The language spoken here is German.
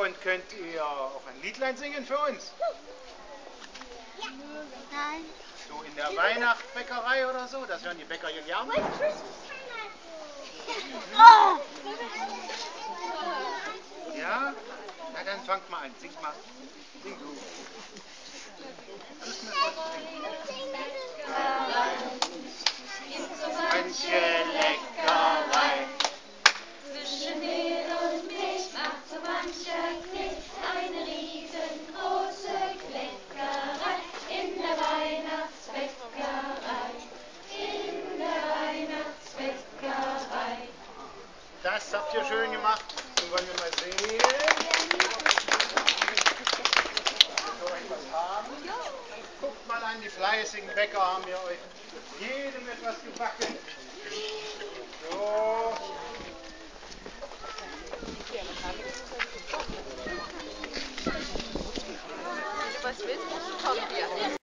Und könnt ihr auch ein Liedlein singen für uns? Ja. Nein. So in der Weihnachtsbäckerei oder so? Das hören die Bäcker jeden Jahr. Ja? Na dann fangt mal an. Singt mal. Sing du. Manche Leckerei zwischen mir und mich macht so mancher Knick eine riesengroße Kleckerei in der Weihnachtsbäckerei, in der Weihnachtsbäckerei. Das habt ihr schön gemacht. Nun wollen wir mal sehen. So etwas haben. Guckt mal an, die fleißigen Bäcker haben wir euch jedem etwas gebacken. So. Was willst du?